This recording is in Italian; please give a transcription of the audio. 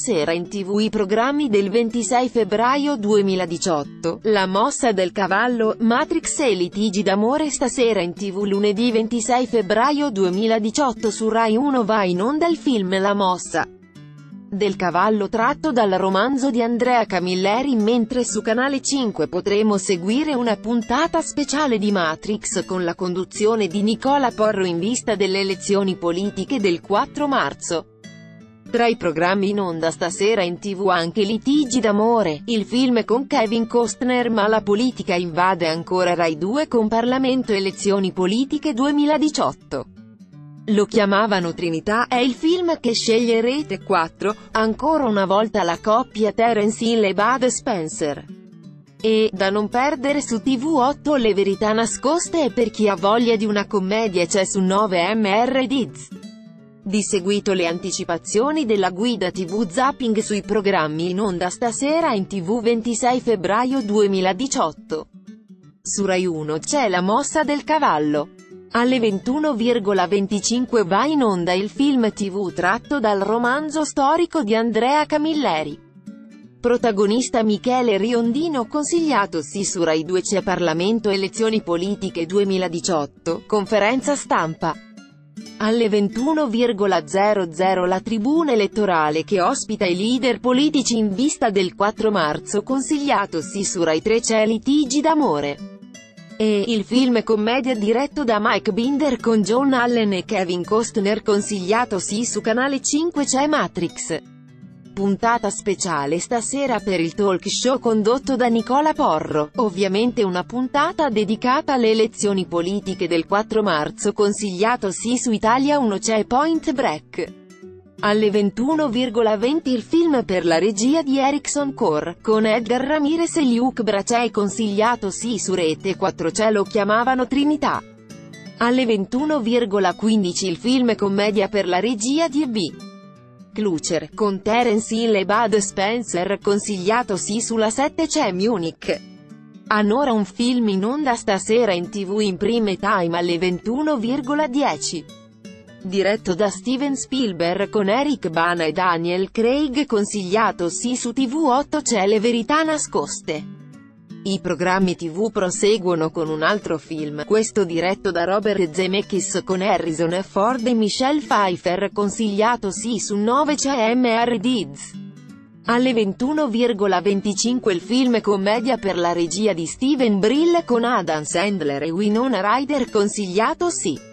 sera in TV i programmi del 26 febbraio 2018, La mossa del cavallo, Matrix e litigi d'amore. Stasera in TV lunedì 26 febbraio 2018 su Rai 1 va in onda il film La mossa del cavallo tratto dal romanzo di Andrea Camilleri, mentre su Canale 5 potremo seguire una puntata speciale di Matrix con la conduzione di Nicola Porro in vista delle elezioni politiche del 4 marzo. Tra i programmi in onda stasera in TV anche Litigi d'amore, il film con Kevin Costner, ma la politica invade ancora Rai 2 con Parlamento elezioni politiche 2018. Lo chiamavano Trinità è il film che sceglie Rete 4, ancora una volta la coppia Terence Hill e Bud Spencer. E, da non perdere su TV8 Le verità nascoste, e per chi ha voglia di una commedia c'è su 9 Mr. Diz. Di seguito le anticipazioni della guida TV Zapping sui programmi in onda stasera in TV 26 febbraio 2018. Su Rai 1 c'è La mossa del cavallo. Alle 21:25 va in onda il film TV tratto dal romanzo storico di Andrea Camilleri. Protagonista Michele Riondino. Consigliatosi su Rai 2 c'è Parlamento elezioni politiche 2018, conferenza stampa. Alle 21:00 la tribuna elettorale che ospita i leader politici in vista del 4 marzo. Consigliatosi su Rai 3 c'è Litigi d'amore. E il film commedia diretto da Mike Binder con John Allen e Kevin Costner. Consigliatosi su Canale 5 c'è Matrix. Puntata speciale stasera per il talk show condotto da Nicola Porro, ovviamente una puntata dedicata alle elezioni politiche del 4 marzo. Consigliatosi su Italia 1 c'è Point Break. Alle 21:20 il film per la regia di Ericsson Core, con Edgar Ramirez e Luke Bracey. Consigliatosi su Rete 4 c'è Lo chiamavano Trinità. Alle 21:15 il film commedia per la regia di E.B. Klucher, con Terence Hill e Bud Spencer. Consigliatosi sulla 7 c'è Munich. Anora un film in onda stasera in TV in prime time alle 21:10. Diretto da Steven Spielberg con Eric Bana e Daniel Craig. Consigliatosi su TV8 c'è Le verità nascoste. I programmi TV proseguono con un altro film, questo diretto da Robert Zemeckis con Harrison Ford e Michelle Pfeiffer. Consigliatosi su 9 c'è Mr. Deeds. Alle 21:25 il film commedia per la regia di Stephen Brill con Adam Sandler e Winona Ryder. Consigliatosi